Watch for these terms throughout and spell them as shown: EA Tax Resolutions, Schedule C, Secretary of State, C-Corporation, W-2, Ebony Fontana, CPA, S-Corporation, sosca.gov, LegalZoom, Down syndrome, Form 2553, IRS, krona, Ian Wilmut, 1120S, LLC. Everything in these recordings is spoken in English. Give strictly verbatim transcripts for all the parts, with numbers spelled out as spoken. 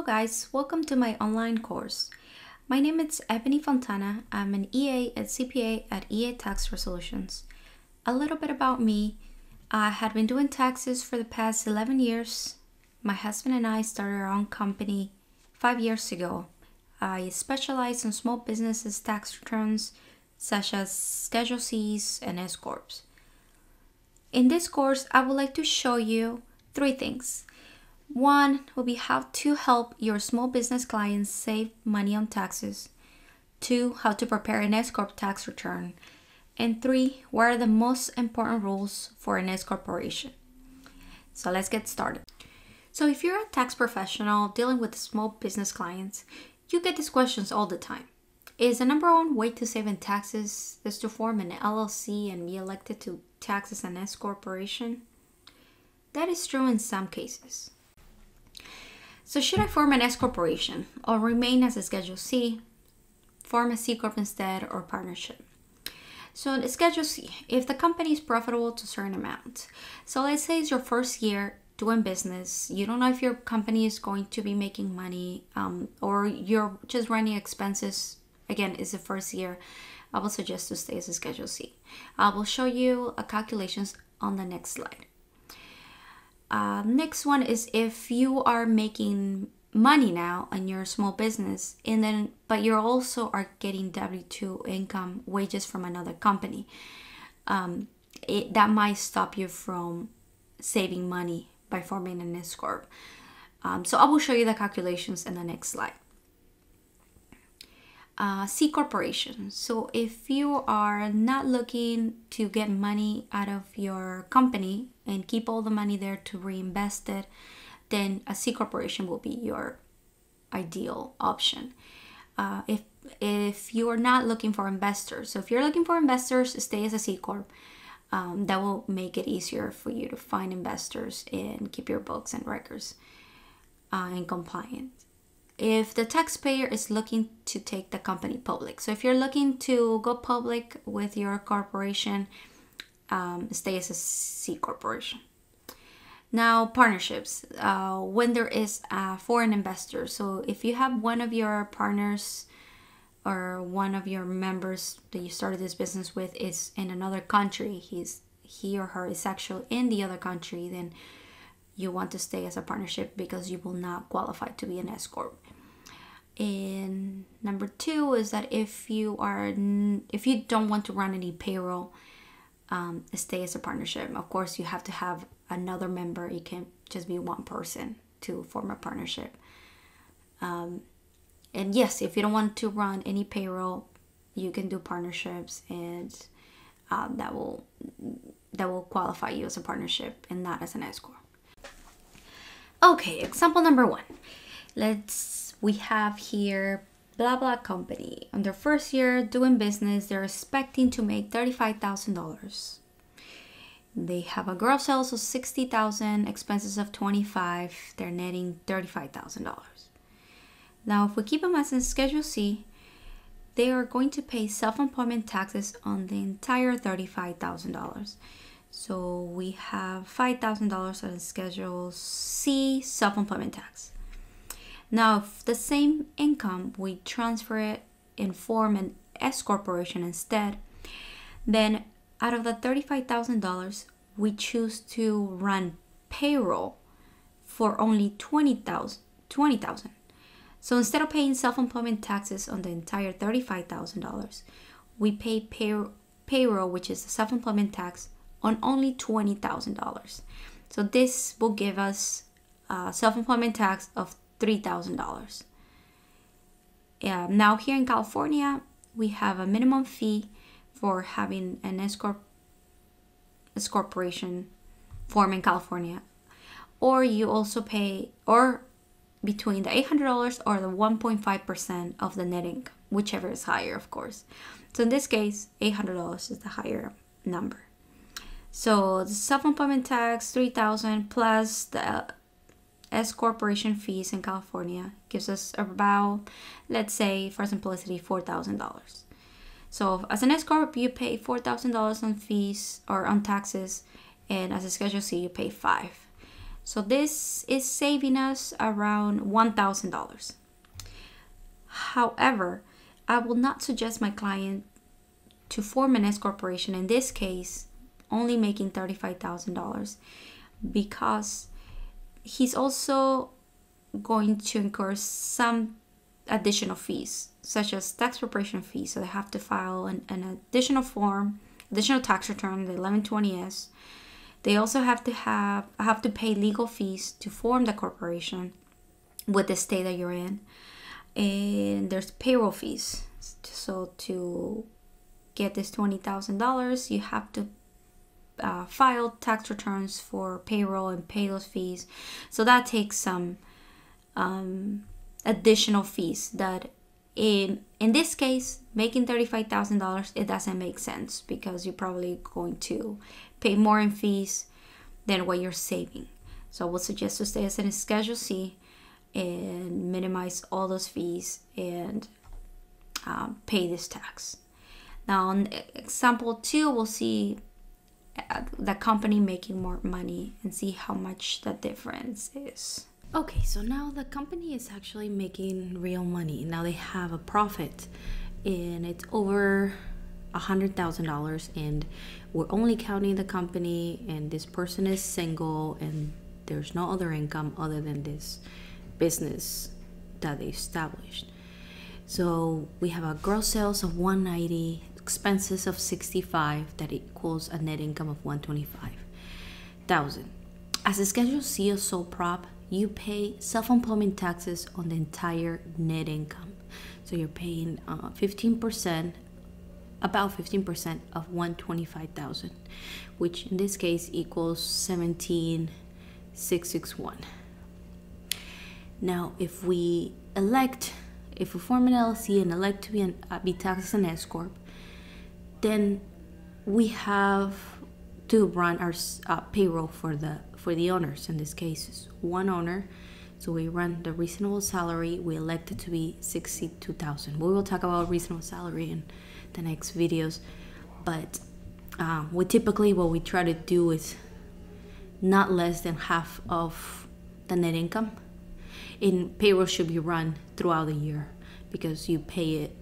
Hello guys, welcome to my online course. My name is Ebony Fontana. I'm an E A and C P A at E A Tax Resolutions. A little bit about me. I had been doing taxes for the past eleven years. My husband and I started our own company five years ago. I specialize in small businesses tax returns such as Schedule C's and S-Corps. In this course, I would like to show you three things. One will be how to help your small business clients save money on taxes. Two, how to prepare an S-Corp tax return. And three, what are the most important rules for an S-Corporation? So let's get started. So if you're a tax professional dealing with small business clients, you get these questions all the time. Is the number one way to save in taxes is to form an L L C and be elected to tax as an S-Corporation? That is true in some cases. So should I form an S-Corporation or remain as a Schedule C, form a C-Corp instead, or partnership? So in Schedule C, if the company is profitable to a certain amount, so let's say it's your first year doing business, you don't know if your company is going to be making money um, or you're just running expenses, again, it's the first year, I will suggest to stay as a Schedule C. I will show you uh, calculations on the next slide. Uh, next one is if you are making money now in your small business and then but you're also are getting W two income, wages from another company, um, it, that might stop you from saving money by forming an S-Corp. Um, so I will show you the calculations in the next slide. Uh, C-Corporation. So if you are not looking to get money out of your company and keep all the money there to reinvest it, then a C-Corporation will be your ideal option. Uh, if, if you are not looking for investors, so if you're looking for investors, stay as a C-Corp. Um, that will make it easier for you to find investors and keep your books and records uh, and compliant. If the taxpayer is looking to take the company public, so if you're looking to go public with your corporation, um, stay as a C-Corporation. Now, partnerships, uh, when there is a foreign investor. So if you have one of your partners or one of your members that you started this business with is in another country, he's he or her is actually in the other country, then you want to stay as a partnership because you will not qualify to be an S-Corp. And number two is that if you are if you don't want to run any payroll, um, stay as a partnership. Of course, you have to have another member. It can't just be one person to form a partnership. Um, and yes, if you don't want to run any payroll, you can do partnerships, and uh, that will that will qualify you as a partnership and not as an S-Corp. Okay, example number one. Let's, we have here blah blah company. On their first year doing business, they're expecting to make thirty-five thousand dollars. They have a gross sales of sixty thousand dollars, expenses of twenty-five thousand dollars, they're netting thirty-five thousand dollars. Now, if we keep them as in Schedule C, they are going to pay self-employment taxes on the entire thirty-five thousand dollars. So we have five thousand dollars on Schedule C self-employment tax. Now, if the same income, we transfer it and form an S-Corporation instead, then out of the thirty-five thousand dollars, we choose to run payroll for only twenty thousand dollars. So instead of paying self-employment taxes on the entire thirty-five thousand dollars, we pay pay payroll, which is the self-employment tax, on only twenty thousand dollars. So this will give us a self-employment tax of three thousand dollars. Yeah, now here in California, we have a minimum fee for having an S-Corp, S-Corporation form in California. Or you also pay, or between the eight hundred dollars or the one point five percent of the net income, whichever is higher, of course. So in this case, eight hundred dollars is the higher number. So the self-employment tax, three thousand dollars plus the S-Corporation fees in California gives us about, let's say, for simplicity, four thousand dollars. So as an S-Corp, you pay four thousand dollars on fees or on taxes, and as a Schedule C, you pay five. So this is saving us around one thousand dollars. However, I will not suggest my client to form an S-Corporation, in this case, only making thirty-five thousand dollars, because he's also going to incur some additional fees, such as tax preparation fees. So they have to file an, an additional form, additional tax return, the eleven twenty S. They also have to have have to pay legal fees to form the corporation with the state that you're in. And there's payroll fees. So to get this twenty thousand dollars, you have to uh, file tax returns for payroll and pay those fees. So that takes some um, additional fees that in, in this case, making thirty-five thousand dollars, it doesn't make sense, because you're probably going to pay more in fees than what you're saving. So I would suggest to stay as in Schedule C and minimize all those fees and um, pay this tax. Now, on example two, we'll see the company making more money and see how much the difference is. Okay, so now the company is actually making real money. Now they have a profit, and it's over a hundred thousand dollars, and we're only counting the company, and this person is single, and there's no other income other than this business that they established. So we have a gross sales of one ninety, expenses of sixty-five, that equals a net income of one hundred twenty-five thousand. As a Schedule C or sole prop, you pay self-employment taxes on the entire net income. So you're paying uh, fifteen percent, about fifteen percent of one hundred twenty-five thousand, which in this case equals seventeen thousand six hundred sixty-one. Now, if we elect, if we form an L L C and elect to be, an, uh, be taxed as an S-Corp, then we have to run our uh, payroll for the for the owners. In this case, is one owner, so we run the reasonable salary. We elected to be sixty-two thousand. We will talk about reasonable salary in the next videos, but uh, we typically what we try to do is not less than half of the net income. In payroll should be run throughout the year, because you pay it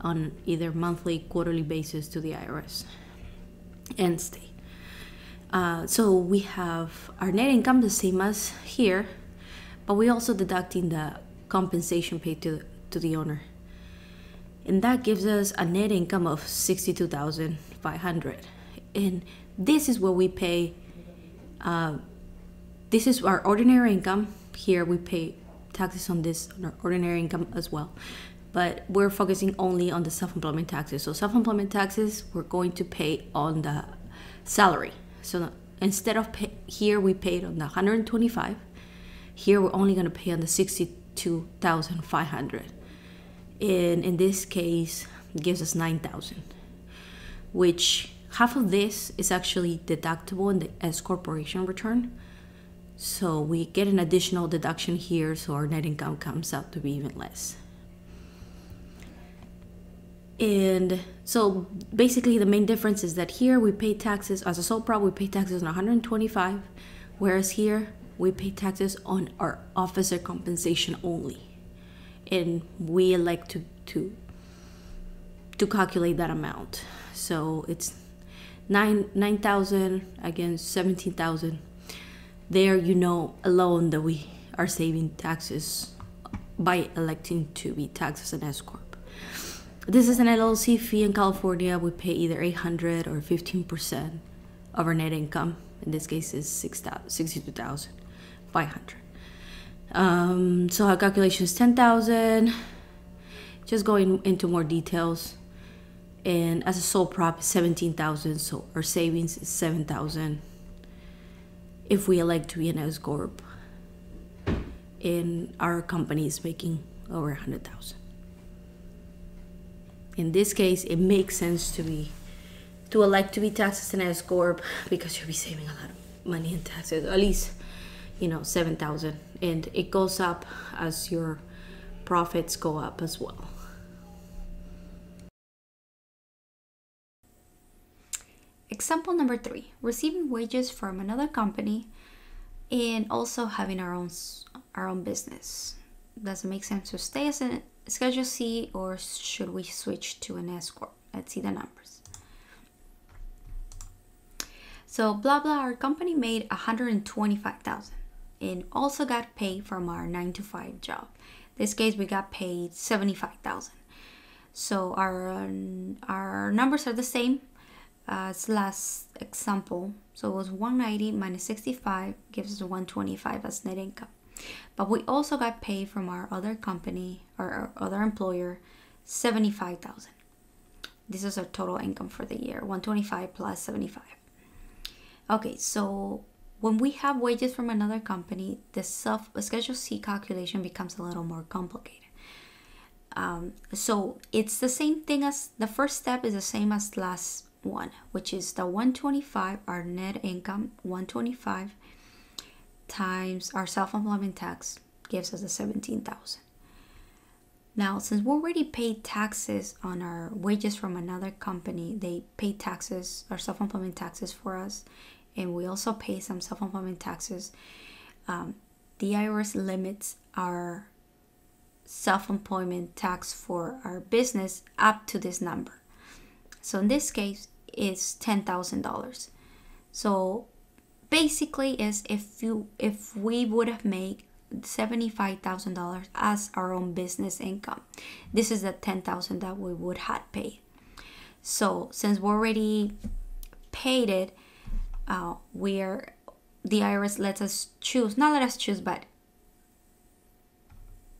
on either monthly, quarterly basis to the I R S and state. Uh, so we have our net income the same as here, but we also deducting the compensation paid to to the owner, and that gives us a net income of sixty-two thousand five hundred. And this is where we pay. Uh, this is our ordinary income. Here we pay taxes on this on our ordinary income as well, but we're focusing only on the self-employment taxes. So self-employment taxes we're going to pay on the salary. So instead of pay, here we paid on the one hundred twenty-five, here we're only going to pay on the sixty-two thousand five hundred, and in this case it gives us nine thousand, which half of this is actually deductible in the S corporation return, so we get an additional deduction here, so our net income comes out to be even less. And so basically the main difference is that here we pay taxes as a sole prop, we pay taxes on one hundred twenty-five, whereas here we pay taxes on our officer compensation only, and we elect to to to calculate that amount. So it's nine nine thousand against seventeen thousand. There, you know alone that we are saving taxes by electing to be taxed as an S-Corp. This is an L L C fee in California. We pay either eight hundred or fifteen percent of our net income. In this case, is sixty-two thousand five hundred. Um, so our calculation is ten thousand. Just going into more details. And as a sole prop, seventeen thousand. So our savings is seven thousand if we elect to be an S-Corp. And our company is making over one hundred thousand. In this case, it makes sense to be to elect to be taxed as an S-Corp, because you'll be saving a lot of money in taxes, at least, you know, seven thousand, and it goes up as your profits go up as well. Example number three, receiving wages from another company and also having our own our own business. Does it make sense to stay as a Schedule C, or should we switch to an S-Corp? Let's see the numbers. So blah blah, our company made one hundred twenty-five thousand dollars and also got paid from our nine to five job. In this case, we got paid seventy-five thousand dollars. So our our numbers are the same as last example. So it was one ninety minus sixty-five gives us one twenty-five as net income. But we also got paid from our other company or our other employer seventy-five thousand dollars. This is our total income for the year, one twenty-five plus seventy-five. Okay, so when we have wages from another company, the self Schedule C calculation becomes a little more complicated. Um, so it's the same thing as the first step, is the same as last one, which is the one twenty-five, our net income, one twenty-five times our self-employment tax gives us the seventeen thousand. Now, since we already paid taxes on our wages from another company, they pay taxes, our self-employment taxes for us, and we also pay some self-employment taxes. Um, the I R S limits our self-employment tax for our business up to this number. So in this case, it's ten thousand dollars. So basically, is if you if we would have made seventy-five thousand dollars as our own business income, this is the ten thousand dollars that we would have paid. So since we already paid it, uh, we're the I R S lets us choose, not let us choose, but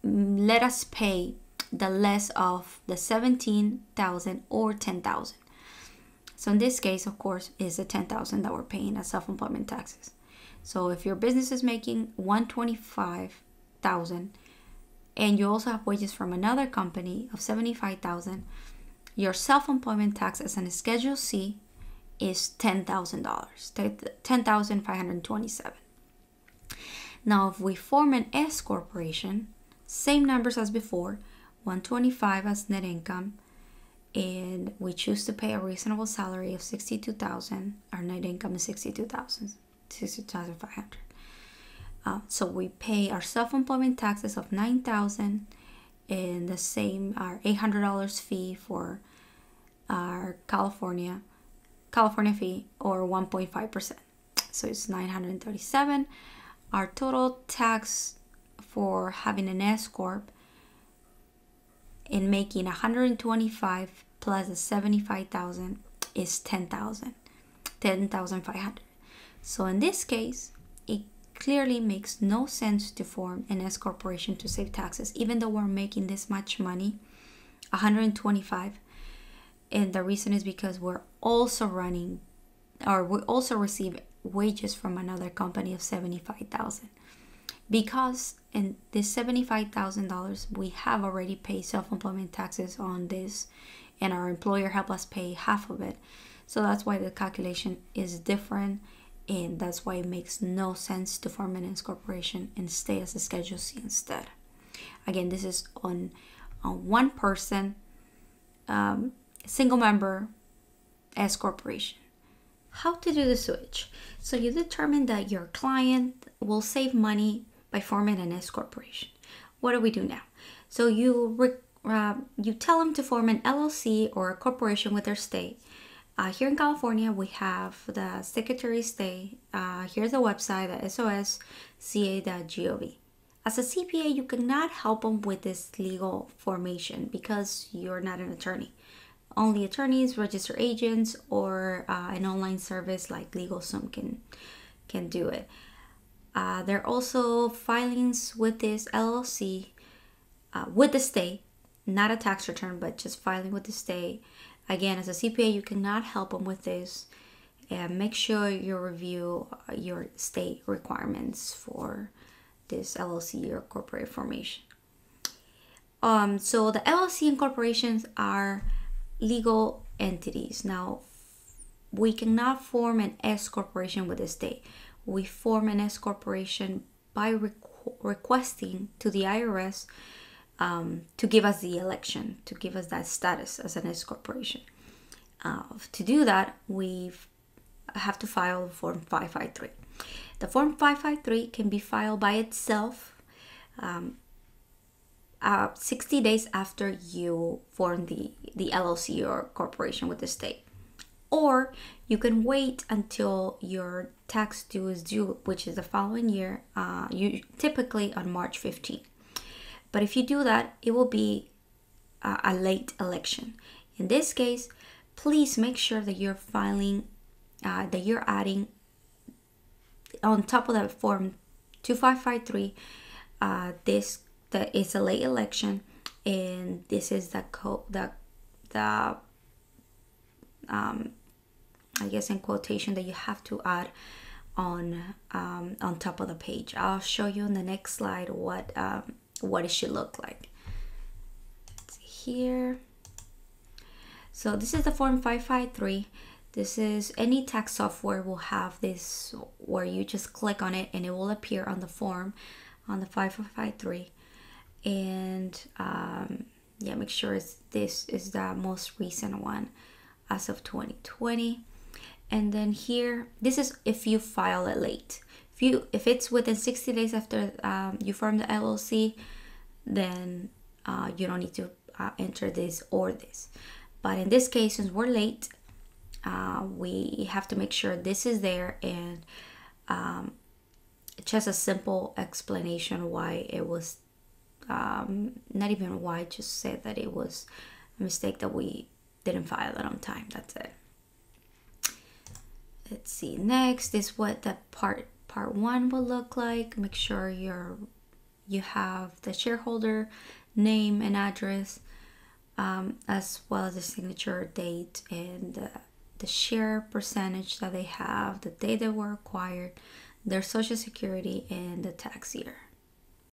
let us pay the less of the seventeen thousand dollars or ten thousand dollars. So in this case, of course, is the ten thousand dollars that we're paying as self-employment taxes. So if your business is making one hundred twenty-five thousand dollars and you also have wages from another company of seventy-five thousand dollars, your self-employment tax as a Schedule C is ten thousand dollars, ten thousand five hundred twenty-seven dollars. Now, if we form an S-Corporation, same numbers as before, one twenty-five as net income, and we choose to pay a reasonable salary of sixty-two thousand dollars. Our net income is sixty-two thousand dollars, sixty-two thousand five hundred dollars. Uh, so we pay our self-employment taxes of nine thousand dollars and the same, our eight hundred dollars fee for our California, California fee, or one point five percent. So it's nine hundred thirty-seven dollars. Our total tax for having an S-Corp and making one hundred twenty-five plus the seventy-five thousand is ten thousand, ten thousand five hundred. So in this case, it clearly makes no sense to form an S-Corporation to save taxes, even though we're making this much money, one hundred twenty-five. And the reason is because we're also running, or we also receive wages from another company of seventy-five thousand. Because in this seventy-five thousand dollars, we have already paid self-employment taxes on this, and our employer helped us pay half of it. So that's why the calculation is different, and that's why it makes no sense to form an S-Corporation and stay as a Schedule C instead. Again, this is on, on one person, um, single member S-Corporation. How to do the switch? So you determine that your client will save money by forming an S-Corporation. What do we do now? So you re, uh, you tell them to form an L L C or a corporation with their state. Uh, here in California, we have the Secretary of State. Uh, here's the website, the S O S C A dot gov. As a C P A, you cannot help them with this legal formation because you're not an attorney. Only attorneys, registered agents, or uh, an online service like LegalZoom can, can do it. Uh, there are also filings with this L L C, uh, with the state, not a tax return, but just filing with the state. Again, as a C P A, you cannot help them with this. And make sure you review your state requirements for this L L C or corporate formation. Um, so the L L C and corporations are legal entities. Now, we cannot form an S-Corporation with the state. We form an S-Corporation by requ requesting to the I R S um, to give us the election, to give us that status as an S-Corporation. Uh, to do that, we have to file Form five five three. The Form five five three can be filed by itself um, uh, sixty days after you form the, the L L C or corporation with the state. Or you can wait until your tax due is due, which is the following year, uh, you, typically on March fifteenth. But if you do that, it will be uh, a late election. In this case, please make sure that you're filing, uh, that you're adding on top of that Form two five five three, uh, this that is a late election, and this is the co the the um. I guess in quotation that you have to add on um, on top of the page. I'll show you in the next slide what um, what it should look like. It's here. So this is the Form five five three. This is any tax software will have this, where you just click on it and it will appear on the form, on the five five three. And um, yeah, make sure it's, this is the most recent one as of twenty twenty. And then here, this is if you file it late. If you if it's within sixty days after um, you form the L L C, then uh, you don't need to uh, enter this or this. But in this case, since we're late, uh, we have to make sure this is there, and um, just a simple explanation why it was, um, not even why, just said that it was a mistake that we didn't file it on time. That's it. Let's see, next is what the part part one will look like. Make sure you're you have the shareholder name and address, um, as well as the signature date and uh, the share percentage that they have, the day they were acquired, their social security, and the tax year.